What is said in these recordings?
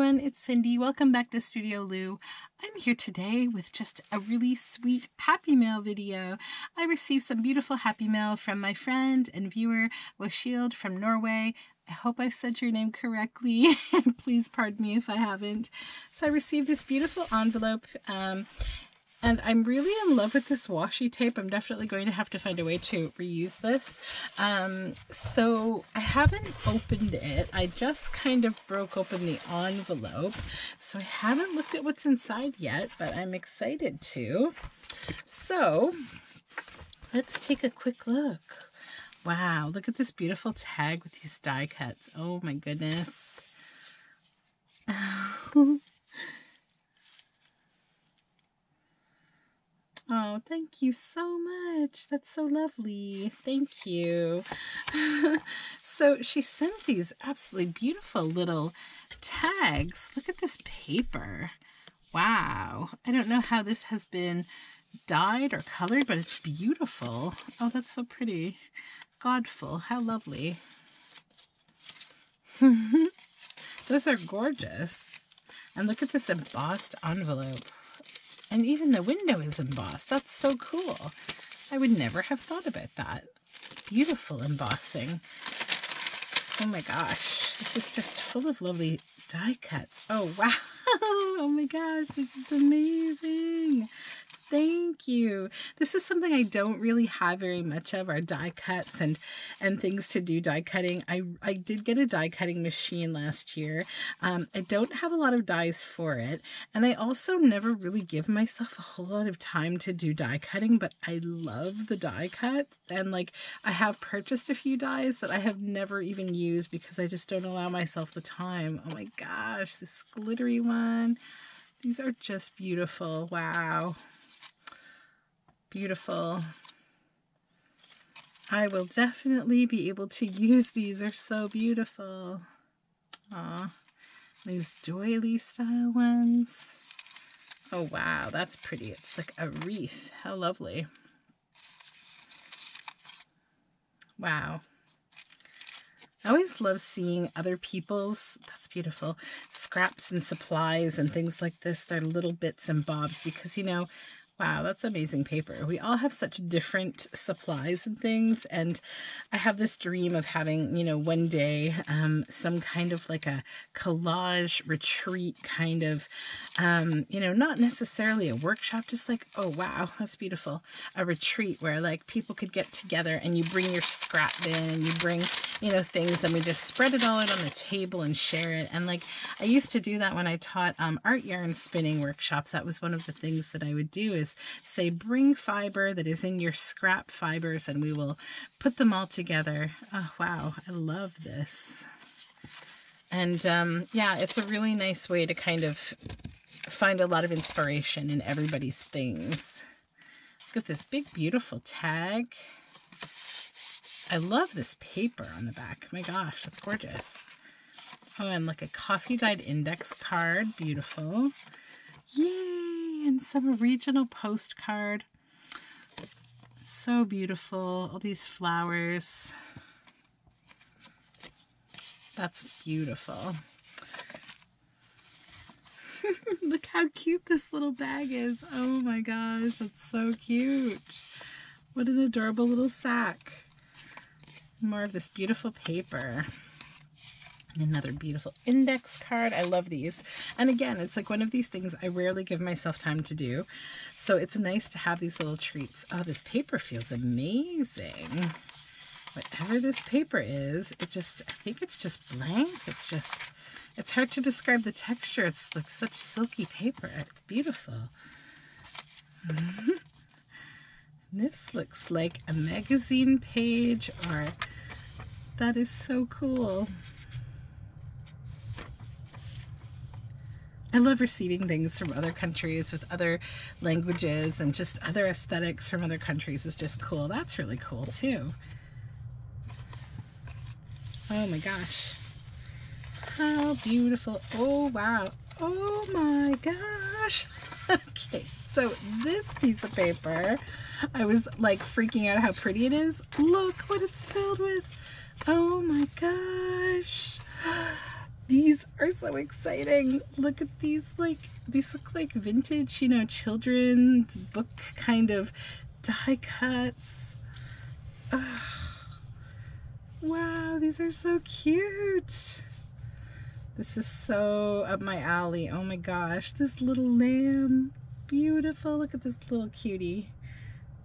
everyone, it's Cindy. Welcome back to Studio Lou. I'm here today with just a really sweet happy mail video. I received some beautiful happy mail from my friend and viewer Washield from Norway. I hope I've said your name correctly and please pardon me if I haven't. So I received this beautiful envelope and I'm really in love with this washi tape. I'm definitely going to have to find a way to reuse this. So I haven't opened it. I just kind of broke open the envelope. So I haven't looked at what's inside yet, but I'm excited to. So let's take a quick look. Wow, look at this beautiful tag with these die cuts. Oh my goodness. Oh, thank you so much. That's so lovely. Thank you. So she sent these absolutely beautiful little tags. Look at this paper. Wow. I don't know how this has been dyed or colored, but it's beautiful. Oh, that's so pretty. Godful. How lovely. Those are gorgeous. And look at this embossed envelope. And even the window is embossed. That's so cool. I would never have thought about that. Beautiful embossing. Oh my gosh. This is just full of lovely die cuts. Oh, wow. Oh my gosh. This is amazing. Thank you. This is something I don't really have very much of, are die cuts and things to do die cutting. I did get a die cutting machine last year. I don't have a lot of dies for it. And I also never really give myself a whole lot of time to do die cutting, but I love the die cuts. And like, I have purchased a few dies that I have never even used because I just don't allow myself the time. Oh my gosh, this glittery one. These are just beautiful. Wow. Beautiful. I will definitely be able to use these. They're so beautiful. Aw, these doily style ones. Oh wow, that's pretty. It's like a wreath. How lovely. Wow. I always love seeing other people's, that's beautiful, scraps and supplies and things like this. They're little bits and bobs because, you know, wow, that's amazing paper. We all have such different supplies and things. And I have this dream of having, you know, one day some kind of like a collage retreat kind of, you know, not necessarily a workshop, just like, oh, wow, that's beautiful. A retreat where like people could get together and you bring your scrap bin and you bring, you know, things and we just spread it all out on the table and share it. And like I used to do that when I taught art yarn spinning workshops. That was one of the things that I would do is say, bring fiber that is in your scrap fibers and we will put them all together. Oh, wow. I love this. And yeah, it's a really nice way to kind of find a lot of inspiration in everybody's things. Look at this big, beautiful tag. I love this paper on the back. My gosh, that's gorgeous. Oh, and like a coffee-dyed index card. Beautiful. Yay! And some regional postcard. So beautiful. All these flowers. That's beautiful. Look how cute this little bag is. Oh my gosh, that's so cute. What an adorable little sack. More of this beautiful paper. Another beautiful index card. I love these. And again, it's like one of these things I rarely give myself time to do. So it's nice to have these little treats. Oh, this paper feels amazing. Whatever this paper is, it just, I think it's just blank. It's just, it's hard to describe the texture. It's like such silky paper. It's beautiful. This looks like a magazine page or, that is so cool. I love receiving things from other countries with other languages and just other aesthetics from other countries is just cool. That's really cool too. Oh my gosh. How beautiful. Oh wow. Oh my gosh. Okay, so this piece of paper, I was like freaking out how pretty it is. Look what it's filled with. Oh my gosh. These are so exciting. Look at these, like, these look like vintage, you know, children's book kind of die cuts. Ugh. Wow, these are so cute. This is so up my alley. Oh my gosh, this little lamb. Beautiful. Look at this little cutie.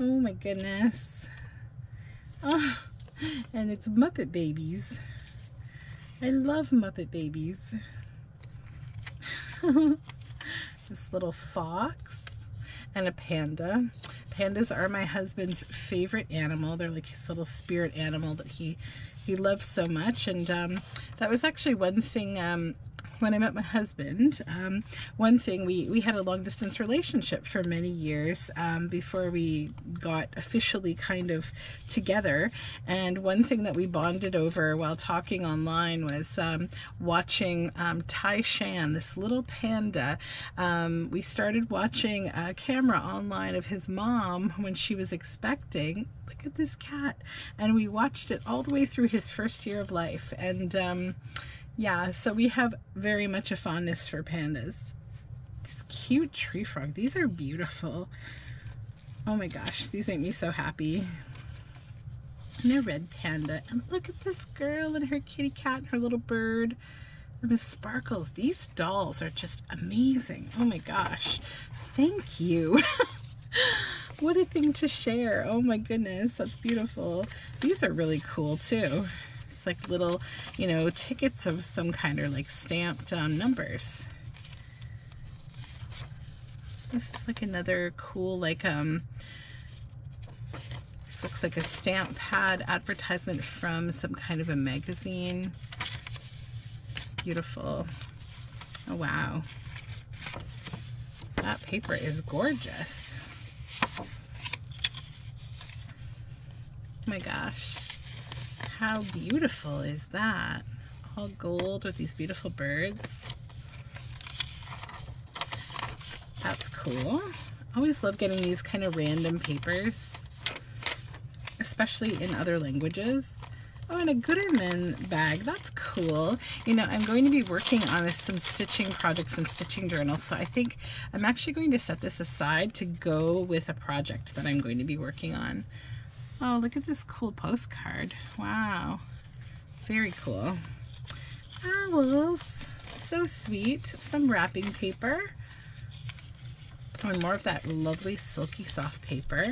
Oh my goodness. Oh, and it's Muppet Babies. I love Muppet Babies. This little fox and a panda. Pandas are my husband's favorite animal. They're like his little spirit animal that he loves so much. And that was actually one thing when I met my husband. One thing, we had a long distance relationship for many years before we got officially kind of together. And one thing that we bonded over while talking online was watching Tai Shan, this little panda. We started watching a camera online of his mom when she was expecting. Look at this cat. And we watched it all the way through his first year of life. And yeah, so we have very much a fondness for pandas. This cute tree frog. These are beautiful. Oh my gosh, these make me so happy. And a red panda. And look at this girl and her kitty cat and her little bird. And the sparkles. These dolls are just amazing. Oh my gosh. Thank you. What a thing to share. Oh my goodness, that's beautiful. These are really cool too. Like little, you know, tickets of some kind or like stamped numbers. This is like another cool, like, this looks like a stamp pad advertisement from some kind of a magazine. Beautiful. Oh, wow. That paper is gorgeous. Oh my gosh. How beautiful is that? All gold with these beautiful birds. That's cool. I always love getting these kind of random papers, especially in other languages. Oh, and a Gooderman bag. That's cool. You know, I'm going to be working on some stitching projects and stitching journals, so I think I'm actually going to set this aside to go with a project that I'm going to be working on. Oh, look at this cool postcard. Wow. Very cool. Owls. So sweet. Some wrapping paper. Oh, and more of that lovely silky soft paper.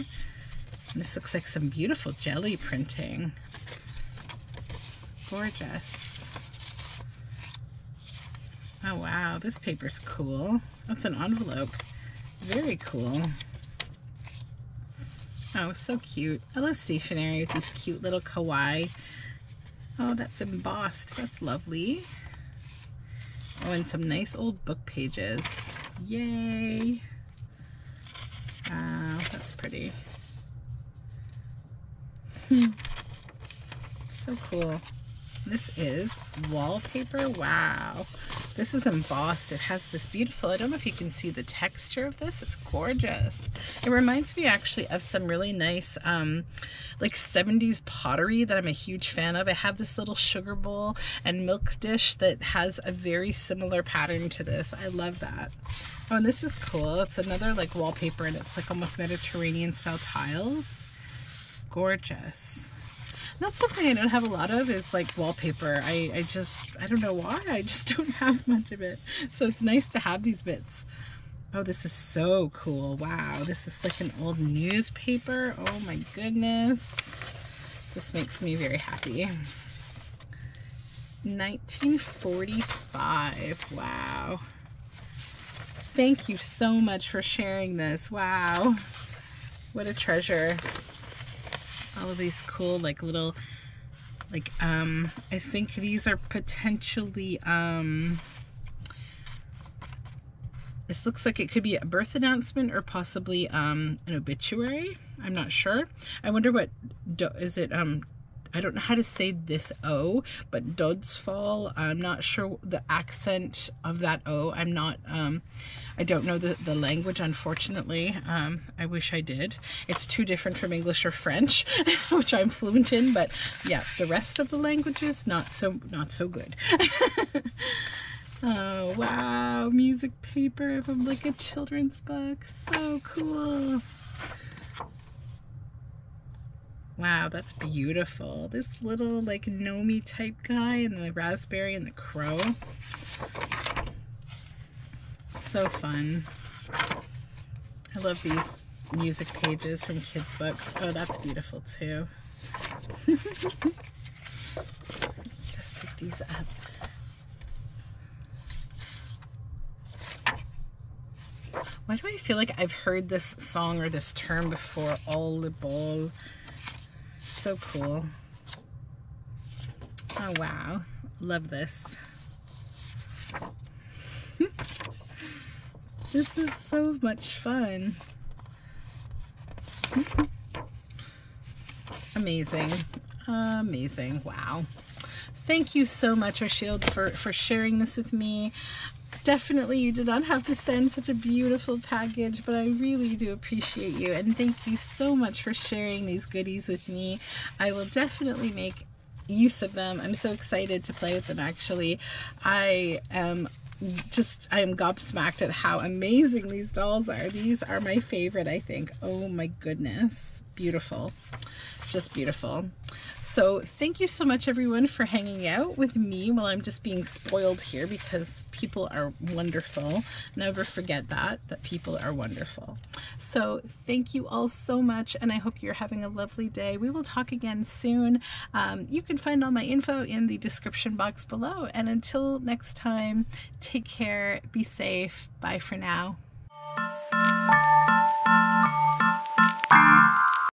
And this looks like some beautiful jelly printing. Gorgeous. Oh, wow. This paper's cool. That's an envelope. Very cool. Oh, so cute. I love stationery with these cute little kawaii. Oh, that's embossed. That's lovely. Oh, and some nice old book pages. Yay. Wow, that's pretty. So cool. This is wallpaper. Wow. This is embossed. It has this beautiful, I don't know if you can see the texture of this. It's gorgeous. It reminds me actually of some really nice like 70s pottery that I'm a huge fan of. I have this little sugar bowl and milk dish that has a very similar pattern to this. I love that. Oh, and this is cool. It's another like wallpaper and it's like almost Mediterranean style tiles. Gorgeous. That's something I don't have a lot of is like wallpaper. I don't know why, I just don't have much of it. So it's nice to have these bits. Oh, this is so cool. Wow, this is like an old newspaper. Oh my goodness. This makes me very happy. 1945, wow. Thank you so much for sharing this. Wow, what a treasure. All of these cool, like, little, like, I think these are potentially, this looks like it could be a birth announcement or possibly, an obituary. I'm not sure. I wonder what, is it, I don't know how to say this O, but Dodsfall. I'm not sure the accent of that O. I'm not, I don't know the language, unfortunately. I wish I did. It's too different from English or French, which I'm fluent in, but yeah, the rest of the languages, not so good. Oh, wow, music paper from like a children's book. So cool. Wow, that's beautiful. This little like gnomey type guy and the raspberry and the crow. So fun. I love these music pages from kids' books. Oh, that's beautiful too. Let's just pick these up. Why do I feel like I've heard this song or this term before? All the ball. So cool. Oh wow. Love this. This is so much fun. Amazing. Amazing. Wow. Thank you so much, Rashild, for sharing this with me. Definitely, you did not have to send such a beautiful package, but I really do appreciate you, and thank you so much for sharing these goodies with me. I will definitely make use of them. I'm so excited to play with them, actually. I am gobsmacked at how amazing these dolls are. These are my favorite, I think. Oh my goodness. Beautiful. Just beautiful. So thank you so much, everyone, for hanging out with me while I'm just being spoiled here, because people are wonderful. Never forget that people are wonderful. So thank you all so much, and I hope you're having a lovely day. We will talk again soon. You can find all my info in the description box below. And until next time, take care, be safe, bye for now.